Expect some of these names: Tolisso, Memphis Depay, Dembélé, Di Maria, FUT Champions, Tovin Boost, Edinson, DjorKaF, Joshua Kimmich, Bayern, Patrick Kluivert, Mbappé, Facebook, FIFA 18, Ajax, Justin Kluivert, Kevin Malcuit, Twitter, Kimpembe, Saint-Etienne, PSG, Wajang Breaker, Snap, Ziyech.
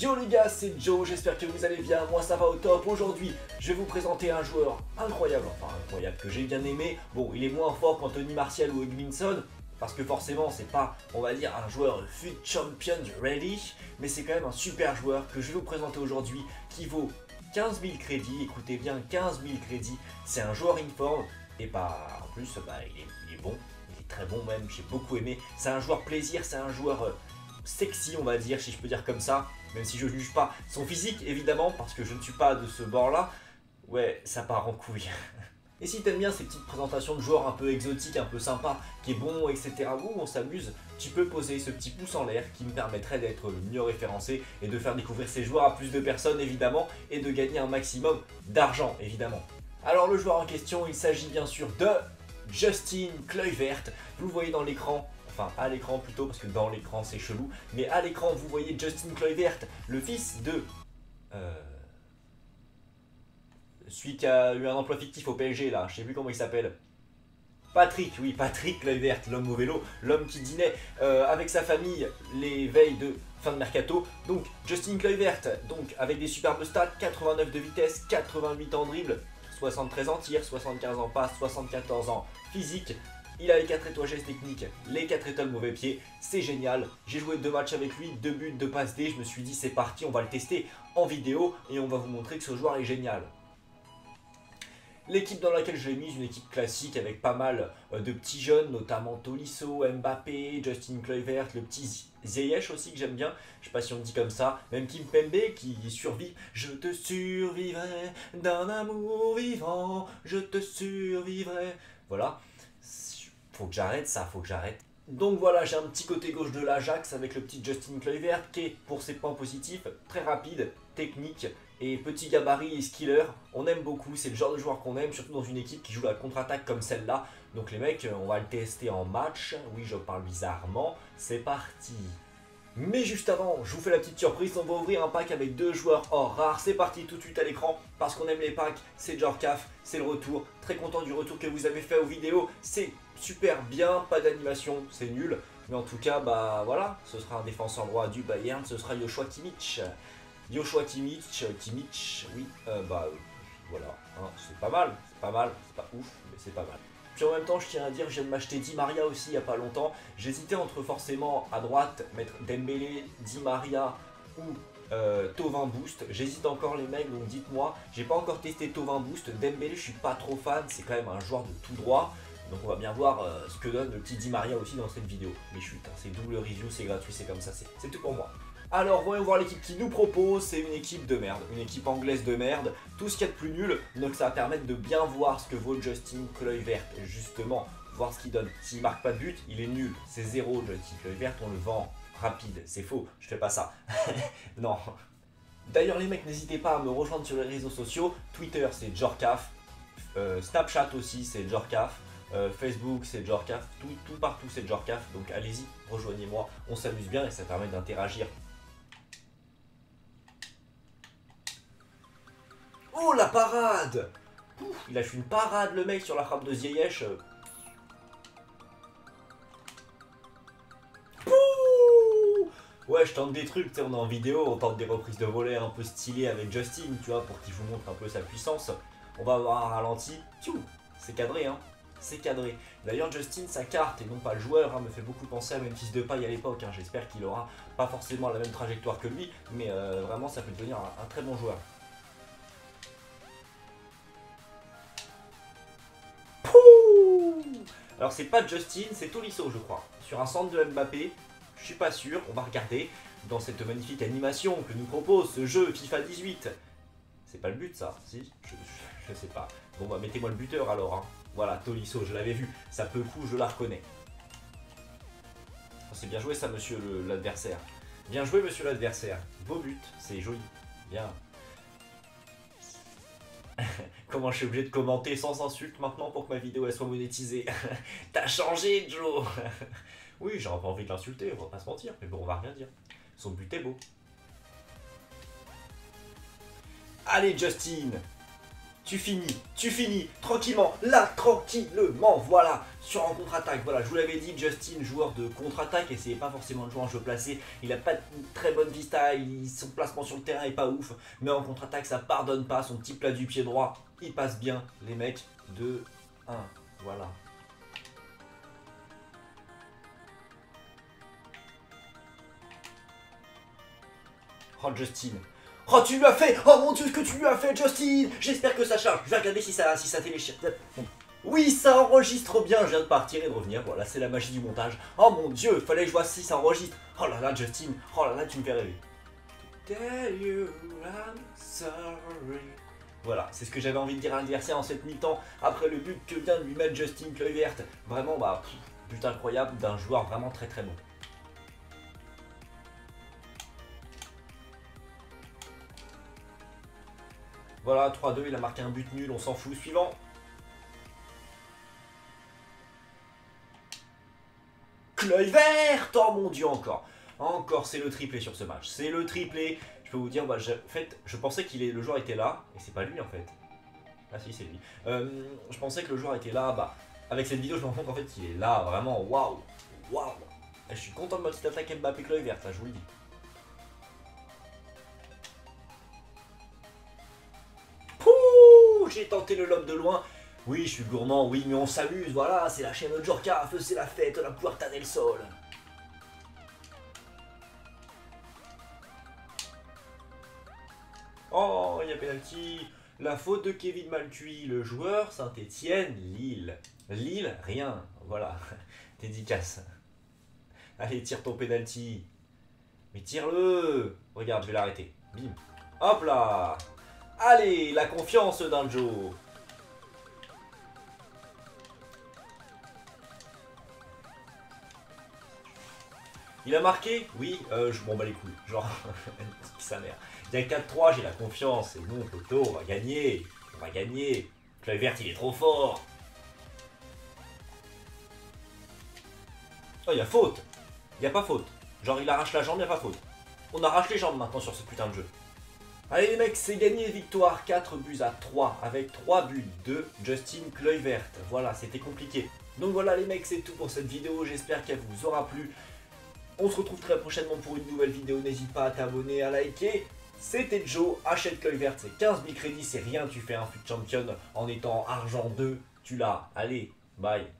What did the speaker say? Yo les gars, c'est Joe, j'espère que vous allez bien, moi ça va au top. Aujourd'hui, je vais vous présenter un joueur incroyable, que j'ai bien aimé. Bon, il est moins fort qu'Anthony Martial ou Edinson, parce que forcément, c'est pas, on va dire, un joueur FUT Champions Ready, mais c'est quand même un super joueur que je vais vous présenter aujourd'hui, qui vaut 15 000 crédits, écoutez bien, 15 000 crédits, c'est un joueur in form, et en plus, il est bon, il est très bon même, j'ai beaucoup aimé, c'est un joueur plaisir, c'est un joueur sexy, on va dire, si je peux dire comme ça, même si je ne juge pas son physique, évidemment, parce que je ne suis pas de ce bord-là, ouais, ça part en couille. Et si t'aimes bien ces petites présentations de joueurs un peu exotiques, un peu sympas, qui est bon, etc., où on s'amuse, tu peux poser ce petit pouce en l'air qui me permettrait d'être mieux référencé et de faire découvrir ces joueurs à plus de personnes, évidemment, et de gagner un maximum d'argent, évidemment. Alors le joueur en question, il s'agit bien sûr de Justin Kluivert. Vous le voyez dans l'écran, enfin à l'écran plutôt, parce que dans l'écran c'est chelou, mais à l'écran vous voyez Justin Kluivert, le fils de... celui qui a eu un emploi fictif au PSG là, je sais plus comment il s'appelle. Patrick, oui, Patrick Kluivert, l'homme au vélo, l'homme qui dînait avec sa famille les veilles de fin de mercato. Donc Justin Kluivert, donc avec des superbes stats, 89 de vitesse, 88 en dribble, 73 en tir, 75 en passe, 74 en physique. Il a les 4 étoiles gestes techniques, les 4 étoiles mauvais pied, c'est génial. J'ai joué 2 matchs avec lui, 2 buts, 2 passes D, je me suis dit c'est parti, on va le tester en vidéo et on va vous montrer que ce joueur est génial. L'équipe dans laquelle je l'ai mise, une équipe classique avec pas mal de petits jeunes, notamment Tolisso, Mbappé, Justin Kluivert, le petit Ziyech aussi que j'aime bien, je sais pas si on me dit comme ça, même Kimpembe qui survit. Je te survivrai d'un amour vivant, je te survivrai. Voilà, faut que j'arrête ça, faut que j'arrête. Donc voilà, j'ai un petit côté gauche de l'Ajax avec le petit Justin Kluivert qui est, pour ses points positifs, très rapide, technique et petit gabarit et skiller. On aime beaucoup, c'est le genre de joueur qu'on aime, surtout dans une équipe qui joue la contre-attaque comme celle-là. Donc les mecs, on va le tester en match. Oui, je parle bizarrement, c'est parti. Mais juste avant, je vous fais la petite surprise, on va ouvrir un pack avec 2 joueurs or rares. C'est parti tout de suite à l'écran, parce qu'on aime les packs, c'est DjorKaF, c'est le retour. Très content du retour que vous avez fait aux vidéos, c'est super bien, pas d'animation, c'est nul. Mais en tout cas, bah voilà, ce sera un défenseur droit du Bayern, ce sera Joshua Kimmich. Joshua Kimmich, oui, voilà, hein, c'est pas mal, c'est pas ouf, mais c'est pas mal. Puis en même temps, je tiens à dire, je viens de m'acheter Di Maria aussi il n'y a pas longtemps. J'hésitais entre forcément à droite mettre Dembélé, Di Maria ou Tovin Boost. J'hésite encore les mecs, donc dites-moi. J'ai pas encore testé Tovin Boost. Dembélé, je suis pas trop fan, c'est quand même un joueur de tout droit. Donc on va bien voir ce que donne le petit Di Maria aussi dans cette vidéo. Mais chut, hein, c'est double review, c'est gratuit, c'est comme ça, c'est tout pour moi. Alors voyons voir l'équipe qui nous propose, c'est une équipe de merde, une équipe anglaise de merde, tout ce qu'il y a de plus nul, donc ça va permettre de bien voir ce que vaut Justin Kluivert, justement, voir ce qu'il donne. S'il marque pas de but, il est nul, c'est zéro Justin Kluivert, on le vend rapide, c'est faux, je fais pas ça, non. D'ailleurs les mecs, n'hésitez pas à me rejoindre sur les réseaux sociaux, Twitter c'est DjorKaF, Snapchat aussi c'est DjorKaF, Facebook c'est DjorKaF, tout partout c'est DjorKaF, donc allez-y, rejoignez-moi, on s'amuse bien et ça permet d'interagir. Oh la parade! Ouf, il a fait une parade le mec sur la frappe de Ziyech. Pouh! Ouais, je tente des trucs, on est en vidéo, on tente des reprises de volets un peu stylées avec Justin, tu vois, pour qu'il vous montre un peu sa puissance. On va avoir un ralenti. C'est cadré, hein. C'est cadré. D'ailleurs, Justin, sa carte, et non pas le joueur, hein, me fait beaucoup penser à Memphis Depay à l'époque. Hein. J'espère qu'il aura pas forcément la même trajectoire que lui, mais vraiment, ça peut devenir un très bon joueur. Alors c'est pas Justin, c'est Tolisso je crois, sur un centre de Mbappé, je suis pas sûr, on va regarder dans cette magnifique animation que nous propose ce jeu FIFA 18. C'est pas le but ça, si, je sais pas. Bon bah mettez-moi le buteur alors, hein. Voilà Tolisso, je l'avais vu, ça peut coup, je la reconnais. C'est bien joué ça monsieur l'adversaire, bien joué monsieur l'adversaire, beau but, c'est joli, bien. Comment je suis obligé de commenter sans insulte maintenant pour que ma vidéo elle soit monétisée? T'as changé Joe. Oui j'aurais pas envie de l'insulter, on va pas se mentir, mais bon on va rien dire. Son but est beau. Allez Justin, tu finis, tranquillement, là, tranquillement, voilà, sur un contre-attaque. Voilà, je vous l'avais dit, Justin, joueur de contre-attaque, essayez pas forcément de jouer en jeu placé, il n'a pas de très bonne vista, son placement sur le terrain est pas ouf, mais en contre-attaque, ça pardonne pas, son petit plat du pied droit, il passe bien, les mecs, 2-1, voilà. Oh, Justin. Oh, tu lui as fait! Oh mon dieu, ce que tu lui as fait, Justin! J'espère que ça charge. Je vais regarder si ça télécharge. Oui, ça enregistre bien. Je viens de partir et de revenir. Voilà, c'est la magie du montage. Oh mon dieu, fallait que je vois si ça enregistre. Oh là là, Justin. Oh là là, tu me fais rêver. Tell you I'm sorry. Voilà, c'est ce que j'avais envie de dire à l'adversaire en cette mi-temps. Après le but que vient de lui mettre Justin Kluivert. Vraiment, bah, but incroyable d'un joueur vraiment très très bon. Voilà, 3-2, il a marqué un but nul, on s'en fout. Suivant. Kluivert! Oh mon dieu, encore. Encore, c'est le triplé sur ce match. C'est le triplé. Je peux vous dire, bah, en fait, je pensais que le joueur était là. Et c'est pas lui, en fait. Ah si, c'est lui. Je pensais que le joueur était là. Bah, avec cette vidéo, je me rends compte qu'en fait, il est là. Vraiment, waouh. Waouh. Je suis content de ma petite attaque Mbappé Kluivert, ça, je vous le dis. J'ai tenté le lob de loin. Oui, je suis gourmand, oui, mais on s'amuse. Voilà, c'est la chaîne DjorKaF, c'est la fête, la Puerta del Sol. Oh, il y a penalty. La faute de Kevin Malcuit, le joueur Saint-Etienne, Lille. Lille, rien. Voilà, dédicace. Allez, tire ton penalty. Mais tire-le. Regarde, je vais l'arrêter. Bim. Hop là. Allez, la confiance d'un Joe. Il a marqué? Oui, je m'en bats les couilles. Genre, sa mère. Il y a 4-3, j'ai la confiance. Et non, Toto, on va gagner. On va gagner. Kluivert, il est trop fort. Oh, il y a faute. Il n'y a pas faute. Genre, il arrache la jambe, il n'y a pas faute. On arrache les jambes maintenant sur ce putain de jeu. Allez les mecs, c'est gagné, victoire, 4-3, avec 3 buts de Justin Kluivert. Voilà, c'était compliqué. Donc voilà les mecs, c'est tout pour cette vidéo, j'espère qu'elle vous aura plu. On se retrouve très prochainement pour une nouvelle vidéo, n'hésite pas à t'abonner, à liker. C'était Joe, achète Kluivert, c'est 15 000 crédits, c'est rien, tu fais un fut champion en étant argent 2, tu l'as. Allez, bye.